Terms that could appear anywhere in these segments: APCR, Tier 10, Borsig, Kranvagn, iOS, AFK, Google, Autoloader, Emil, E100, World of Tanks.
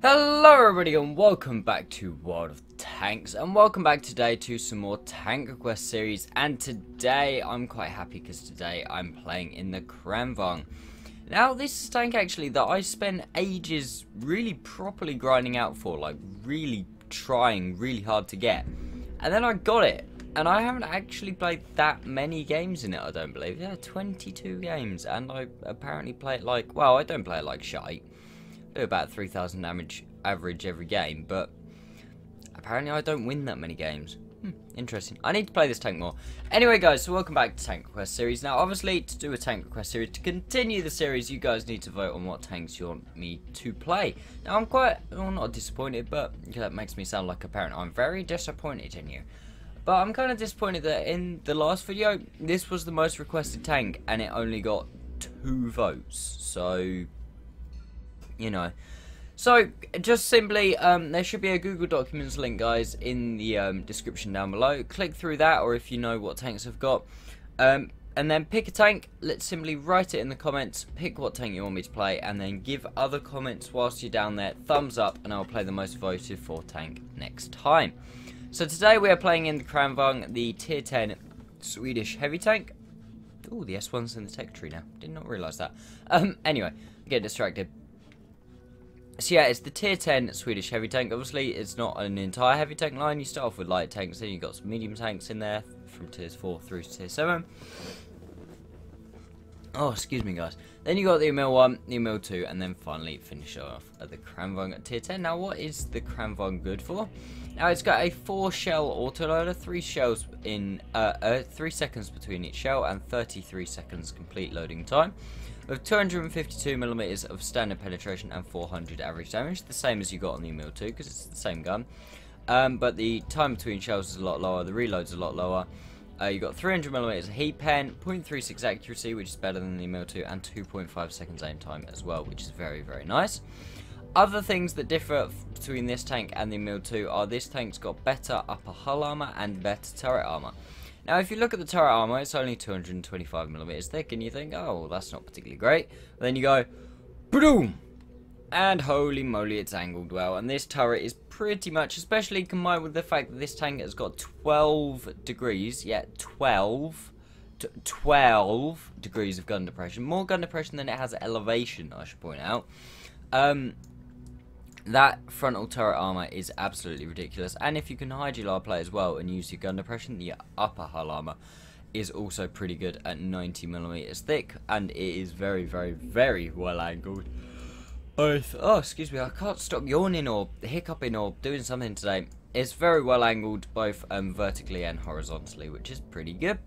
Hello everybody and welcome back to World of Tanks, and welcome back today to some more tank request series. And today I'm quite happy because today I'm playing in the Kranvagn. Now this is a tank actually that I spent ages really properly grinding out for, like really trying really hard to get, and then I got it. And I haven't actually played that many games in it, I don't believe. Yeah, 22 games, and I apparently play it like, well, I don't play it like shite. Do about 3,000 damage average every game, but apparently I don't win that many games. Interesting. I need to play this tank more. Anyway guys, so welcome back to Tank Request Series. Now obviously to do a Tank Request Series, to continue the series, you guys need to vote on what tanks you want me to play. Now I'm quite, well, not disappointed, but that makes me sound like a parent. I'm very disappointed in you. But I'm kind of disappointed that in the last video, this was the most requested tank, and it only got 2 votes. So, you know, so just simply there should be a Google Documents link, guys, in the description down below. Click through that, or if you know what tanks I've got, and then pick a tank. Let's simply write it in the comments, pick what tank you want me to play, and then give other comments whilst you're down there, thumbs up, and I'll play the most voted for tank next time. So today we are playing in the Kranvagn, the tier 10 Swedish heavy tank. Oh, the S1's in the tech tree now, did not realise that. Anyway, get distracted. So yeah, it's the tier 10 Swedish heavy tank. Obviously, it's not an entire heavy tank line. You start off with light tanks, then you've got some medium tanks in there, from tiers 4 through to tier 7. Oh, excuse me, guys. Then you got the Emil 1, the Emil 2, and then finally finish off at the Kranvagn at tier 10. Now, what is the Kranvagn good for? Now, it's got a 4-shell autoloader, 3 shells in 3 seconds between each shell, and 33 seconds complete loading time. With 252mm of standard penetration and 400 average damage, the same as you got on the Emil 2, because it's the same gun. But the time between shells is a lot lower, the reload's a lot lower. You got 300mm of heat pen, 0.36 accuracy, which is better than the Emil 2, and 2.5 seconds aim time as well, which is very, very nice. Other things that differ between this tank and the Emil 2 are this tank's got better upper hull armor and better turret armor. Now, if you look at the turret armor, it's only 225mm thick, and you think, oh, well, that's not particularly great. But then you go, boom, and holy moly, it's angled well. And this turret is pretty much, especially combined with the fact that this tank has got 12 degrees, yeah, 12 degrees of gun depression. More gun depression than it has elevation, I should point out. That frontal turret armor is absolutely ridiculous, and if you can hide your LAR plate as well and use your gun depression, the upper hull armor is also pretty good at 90mm thick, and it is very, very, very well angled. Oh, excuse me, I can't stop yawning or hiccuping or doing something today. It's very well angled both vertically and horizontally, which is pretty good.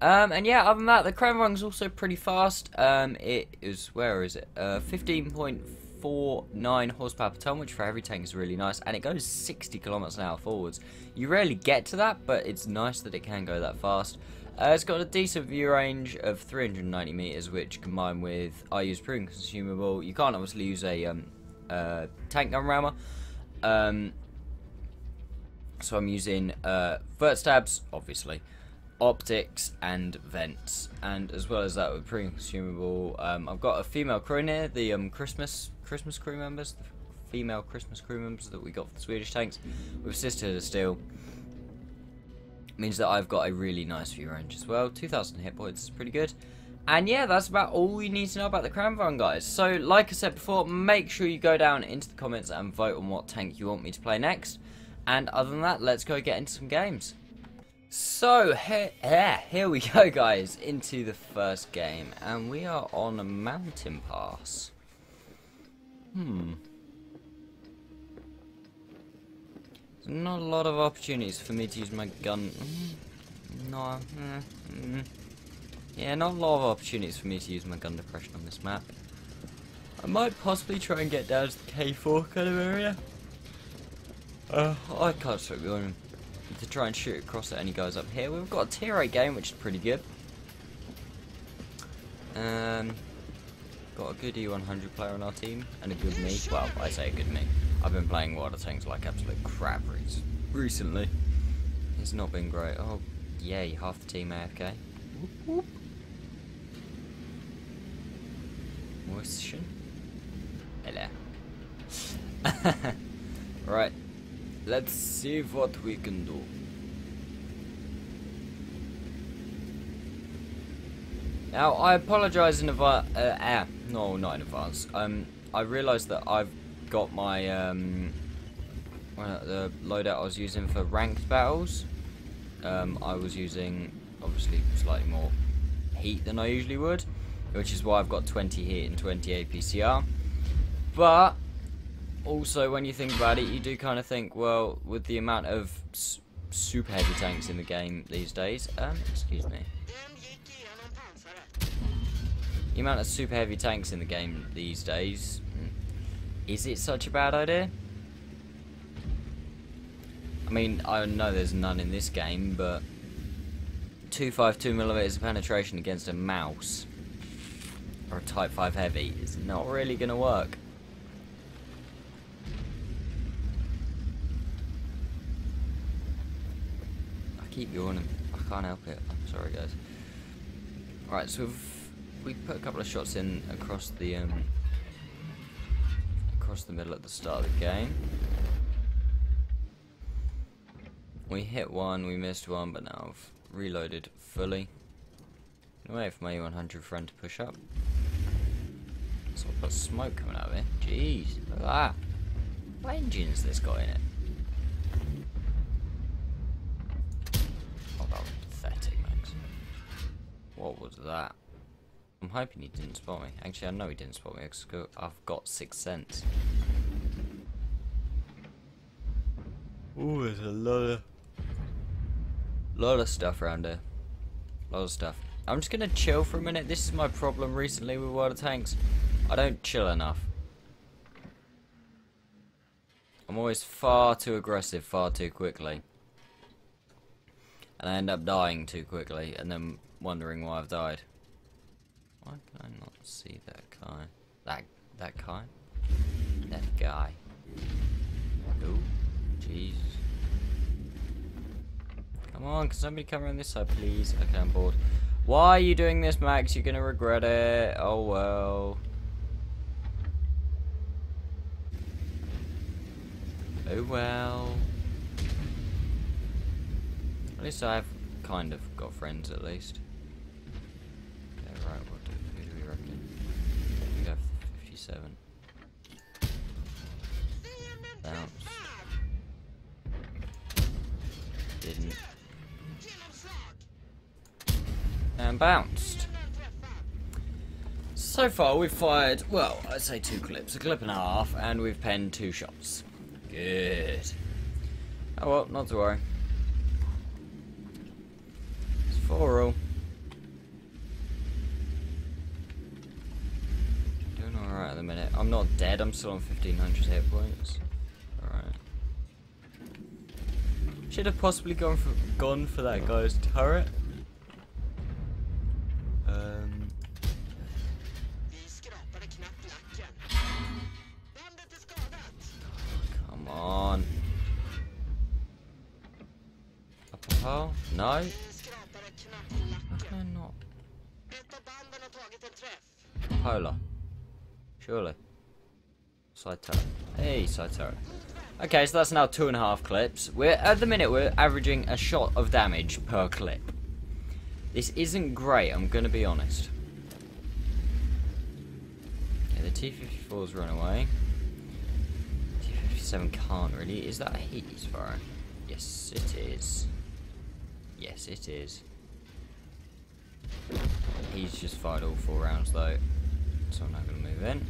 And yeah, other than that, the Kranvagn's also pretty fast. It is, where is it? 15.49 horsepower per ton, which for every tank is really nice, and it goes 60km/h forwards. You rarely get to that, but it's nice that it can go that fast. It's got a decent view range of 390 meters, which combined with I use prune consumable. You can't obviously use a tank gun rammer, so I'm using vert stabs, obviously, optics and vents, and as well as that with pre-consumable, I've got a female crew in here, the Christmas crew members, the female Christmas crew members that we got for the Swedish tanks, with Sisterhood of Steel. Means that I've got a really nice view range as well, 2,000 hit points is pretty good. And yeah, that's about all you need to know about the Kranvagn, guys. So, like I said before, make sure you go down into the comments and vote on what tank you want me to play next. And other than that, let's go get into some games. So, here we go, guys, into the first game, and we are on a mountain pass. There's not a lot of opportunities for me to use my gun. Yeah, not a lot of opportunities for me to use my gun depression on this map. I might possibly try and get down to the K4 kind of area. I can't stop going to try and shoot across at any guys up here. We've got a tier 8 game, which is pretty good. Got a good E100 player on our team, and a good me. Well, I say a good me. I've been playing World of Tanks like absolute crap recently. It's not been great. Oh, yay, half the team AFK. Whoop, whoop. Moistion. Hello. Right, let's see what we can do. Now, I apologise in advance. No, not in advance. I realised that I've got my the loadout I was using for ranked battles. I was using obviously slightly more heat than I usually would, which is why I've got 20 heat and 20 APCR. But also, when you think about it, you do kind of think, well, with the amount of super heavy tanks in the game these days, excuse me. The amount of super heavy tanks in the game these days, is it such a bad idea? I mean, I know there's none in this game, but 252mm penetration against a mouse or a Type 5 heavy is not really going to work. I keep yawning. I can't help it. I'm sorry, guys. Alright, so we put a couple of shots in across the middle at the start of the game. We hit one, we missed one, but now I've reloaded fully. I'm gonna wait for my E100 friend to push up. So I've got smoke coming out of here. Jeez, look at that. What engine's this got in it? Oh, that was pathetic, Max. What was that? I'm hoping he didn't spot me. Actually, I know he didn't spot me because I've got sixth sense. Ooh, there's a lot of stuff around here. A lot of stuff. I'm just gonna chill for a minute. This is my problem recently with World of Tanks. I don't chill enough. I'm always far too aggressive, far too quickly. And I end up dying too quickly and then wondering why I've died. Why can I not see that guy? That guy? That guy. Ooh, jeez. Come on, can somebody come around this side, please? Okay, I'm bored. Why are you doing this, Max? You're gonna regret it. Oh, well. Oh, well. At least I've kind of got friends, at least. Okay, right, who do we reckon? We go 57. Bounce. Didn't. And bounced. So far we've fired, well, I'd say two clips, a clip and a half, and we've penned two shots. Good. Oh well, not to worry. It's 4-0. Doing alright at the minute. I'm not dead, I'm still on 1500 hit points. Alright. Should have possibly gone for that guy's turret. Come on. Up a hole? No. How can I not? Polar. Surely. Side turret. Hey, side turret. Okay, so that's now 2.5 clips. At the minute we're averaging a shot of damage per clip. This isn't great, I'm gonna be honest. Yeah, the T-54's run away. T-57 can't really. Is that a heat he's firing? Yes, it is. Yes, it is. He's just fired all 4 rounds though, so I'm not gonna move in.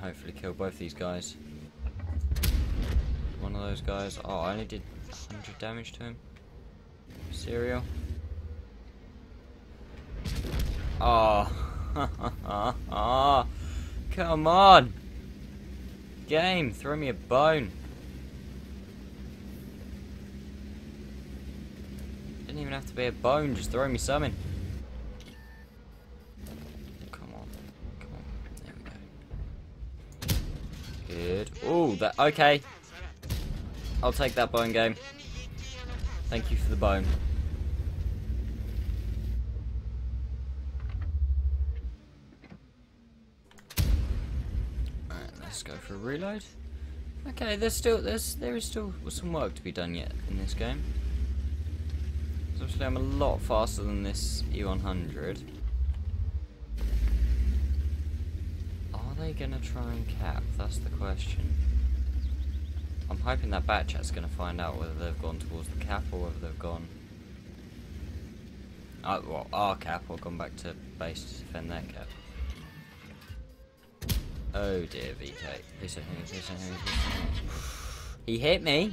Hopefully kill both these guys. One of those guys. Oh, I only did 100 damage to him. Serial. Oh. Oh. Come on. Game, throw me a bone. Didn't even have to be a bone, just throw me something. Oh, that, okay. I'll take that bone, game. Thank you for the bone. Let's go for a reload. Okay, there is still some work to be done yet in this game. Obviously, I'm a lot faster than this E100. Are they going to try and cap? That's the question. I'm hoping that BatChat's going to find out whether they've gone towards the cap or whether they've gone... well, our cap, or gone back to base to defend their cap. Oh dear, VK. He hit me!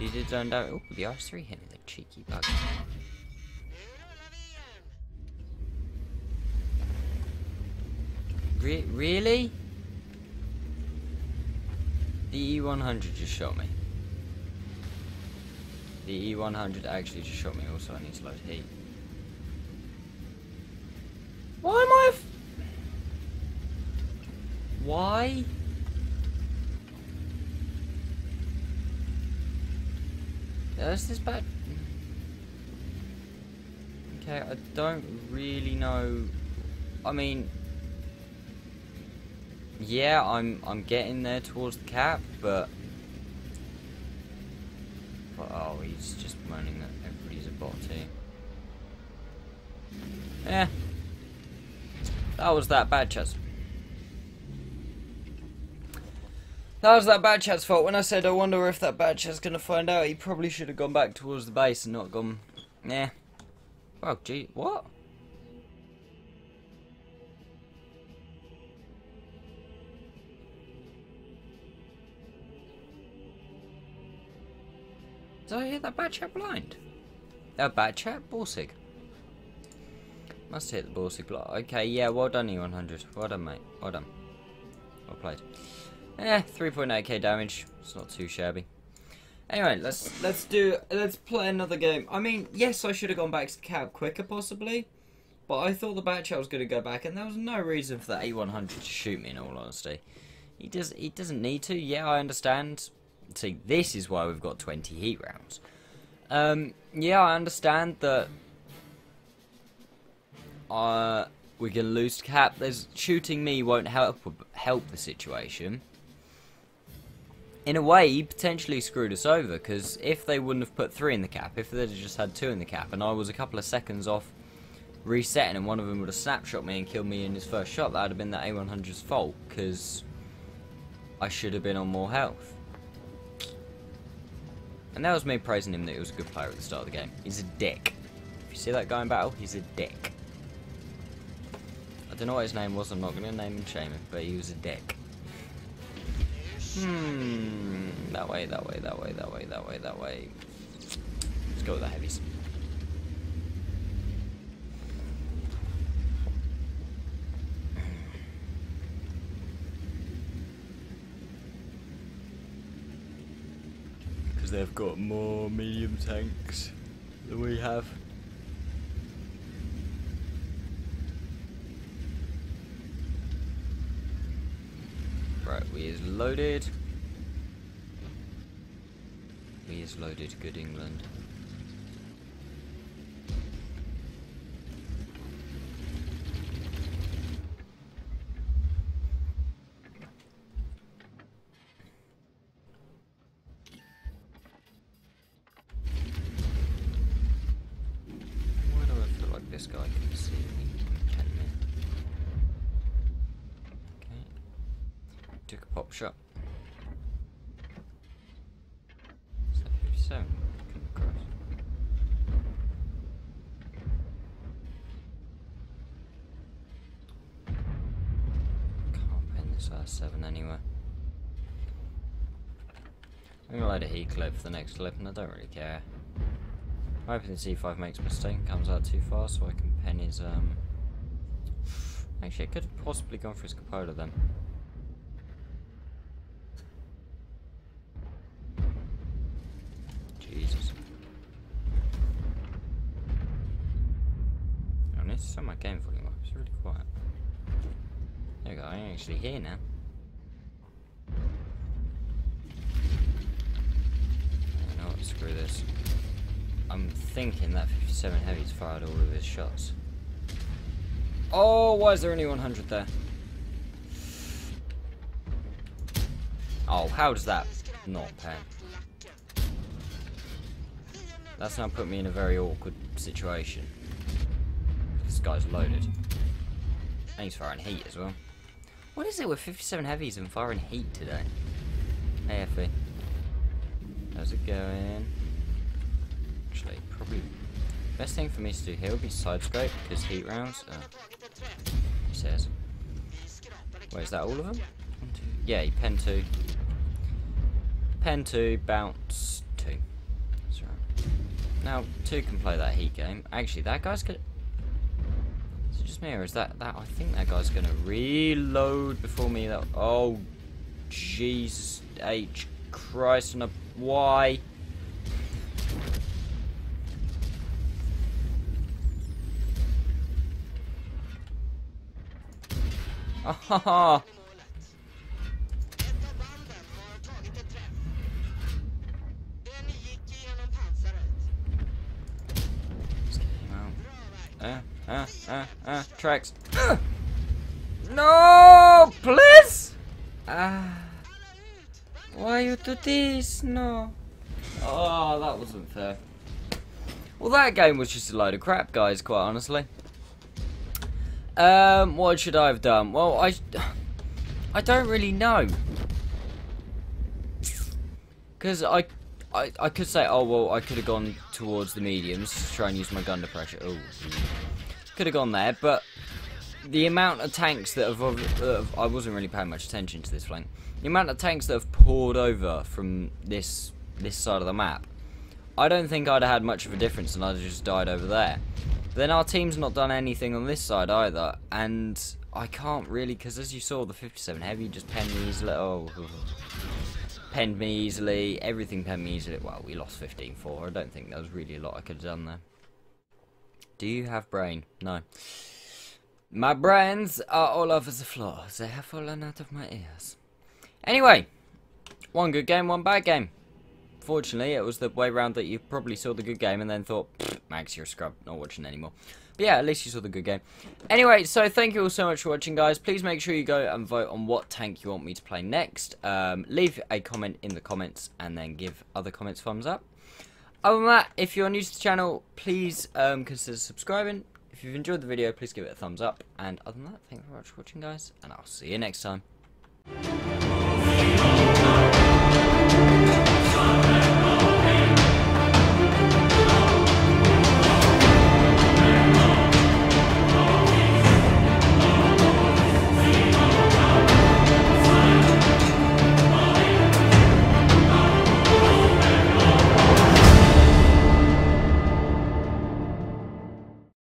He did turn down. Oh, the R3 hit me, the cheeky bug. Really? The E100 just shot me. The E100 actually just shot me. Also, I need to load heat. Why am I? Why? Is this bad? Okay, I don't really know. I mean, yeah, I'm getting there towards the cap, but oh, he's just moaning that everybody's a bot here. Yeah, that was that BatChat's. That was that BatChat's fault. When I said I wonder if that BatChat's gonna find out, he probably should have gone back towards the base and not gone. Yeah. Oh gee, what? Did I hit that BatChat blind? That BatChat Borsig. Must hit the Borsig block. Okay, yeah. Well done, E100. Well done, mate. Well done. Well played. Eh, 3.8k damage. It's not too shabby. Anyway, let's play another game. I mean, yes, I should have gone back to the cap quicker possibly, but I thought the BatChat was going to go back, and there was no reason for that E100 to shoot me. In all honesty, he doesn't need to. Yeah, I understand. See, this is why we've got 20 heat rounds. Yeah, I understand that. We can lose cap. There's shooting me won't help the situation. In a way, he potentially screwed us over, because if they wouldn't have put 3 in the cap, if they'd have just had 2 in the cap, and I was a couple of seconds off resetting and one of them would have snapshot me and killed me in his first shot, that would have been that A100's fault, because I should have been on more health. And that was me praising him that he was a good player at the start of the game. He's a dick. If you see that guy in battle, he's a dick. I don't know what his name was, I'm not going to name and shame him, but he was a dick. That way, that way, that way, that way, that way, that way. Let's go with the heavies. Because they've got more medium tanks than we have. Right, we is loaded. We is loaded, good England. Why do I feel like this guy can see me? Took a pop shot. 57. Can't pin this R7 anywhere. I'm gonna load a heat clip for the next clip, and I don't really care. I'm hoping the C5 makes a mistake and comes out too far, so I can pen his. Actually, I could have possibly gone for his Capola then. Jesus. I need to set my game volume up, it's really quiet. There we go, I'm actually here now. You know what, screw this. I'm thinking that 57 Heavy's fired all of his shots. Oh, why is there only 100 there? Oh, how does that not pen? That's now put me in a very awkward situation. This guy's loaded. And he's firing heat as well. What is it with 57 heavies and firing heat today? Hey, Effie. How's it going? Actually, probably best thing for me to do here would be side scrape, because heat rounds. He says. Wait, is that all of them? One, two. Yeah, he pen two. Pen two, bounce two. That's right. Now, two can play that heat game. Actually, that guy's gonna. Is it just me, or is that? I think that guy's gonna reload before me. That. Oh, Jesus H Christ, and a why? Oh, tracks. No, please. Why you do this? No. Oh, that wasn't fair. Well, that game was just a load of crap, guys, quite honestly. What should I have done? Well, I don't really know. Because I could say, oh, well, I could have gone towards the mediums to try and use my gun to pressure. Oh, could have gone there, but the amount of tanks that have... I wasn't really paying much attention to this flank. The amount of tanks that have poured over from this side of the map, I don't think I'd have had much of a difference, and I'd have just died over there. Then our team's not done anything on this side either, and I can't really, because as you saw, the 57 heavy just penned me easily. Oh, penned me easily. Everything penned me easily. Well, we lost 15-4. I don't think there was really a lot I could have done there. Do you have brain? No. My brains are all over the floor. They have fallen out of my ears. Anyway, one good game, one bad game. Fortunately, it was the way round that you probably saw the good game and then thought, Max, you're a scrub, not watching anymore. But yeah, at least you saw the good game. Anyway, so thank you all so much for watching, guys. Please make sure you go and vote on what tank you want me to play next. Leave a comment in the comments and then give other comments thumbs up. Other than that, if you're new to the channel, please consider subscribing. If you've enjoyed the video, please give it a thumbs up. And other than that, thank you very much for watching, guys, and I'll see you next time.